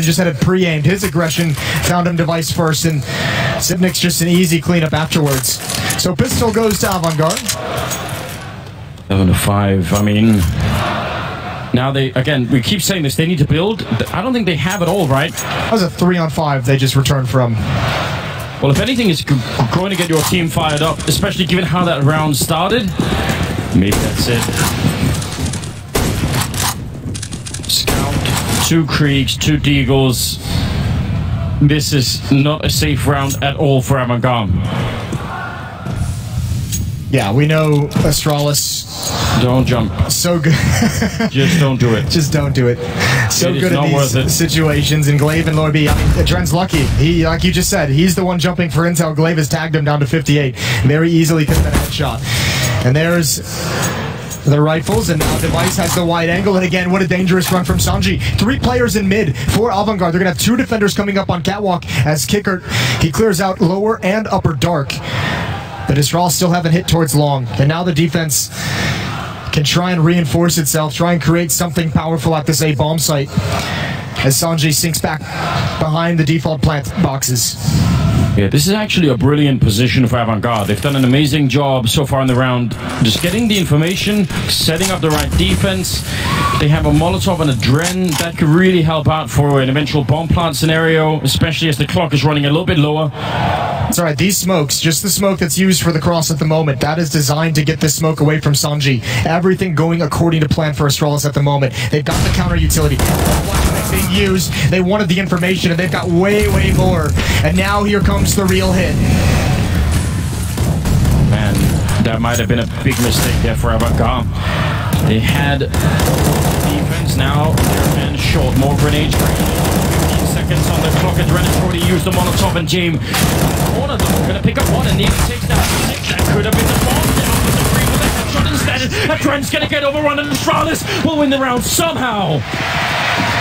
just had it pre-aimed. His aggression found him device first, and Sidnik's just an easy cleanup afterwards. So pistol goes to Avangar. 7-5. I mean, now they, again, we keep saying this, they need to build. I don't think they have it all, right? That was a 3-on-5 they just returned from. Well, if anything, it's going to get your team fired up, especially given how that round started. Maybe that's it. Scout, 2 creeks, 2 deagles. This is not a safe round at all for Amagam. Yeah, we know Astralis. Don't jump. So good. Just don't do it. Just don't do it. So good at these situations. And gla1ve and Lord B, I mean, Dren's lucky. He, like you just said, he's the one jumping for intel. gla1ve has tagged him down to 58. Very easily could have been a headshot. And there's the rifles, and now dev1ce has the wide angle, and again, what a dangerous run from Sanji. 3 players in mid for Avangar. They're going to have 2 defenders coming up on catwalk as Kickert, he clears out lower and upper dark. But Astralis still haven't hit towards long, and now the defense can try and reinforce itself, try and create something powerful at this A bomb site as Sanji sinks back behind the default plant boxes. Yeah, this is actually a brilliant position for Avangar. They've done an amazing job so far in the round. Just getting the information, setting up the right defense. They have a Molotov and a Dren that could really help out for an eventual bomb plant scenario, especially as the clock is running a little bit lower. It's all right. These smokes, just the smoke that's used for the cross at the moment, that is designed to get this smoke away from Sanji. Everything going according to plan for Astralis at the moment. They've got the counter utility. Being used. They wanted the information, and they've got way, way more. And now here comes the real hit. Man, that might have been a big mistake there for Avangar. They had defense now. They're men short. More grenades. 15 seconds on the clock. Adrenaline already used the Molotov and Jim. One of them going to pick up one, and even takes down 6. That could have been the bomb down with the 3 with a headshot instead. Adrenaline's going to get overrun, and Astralis will win the round somehow.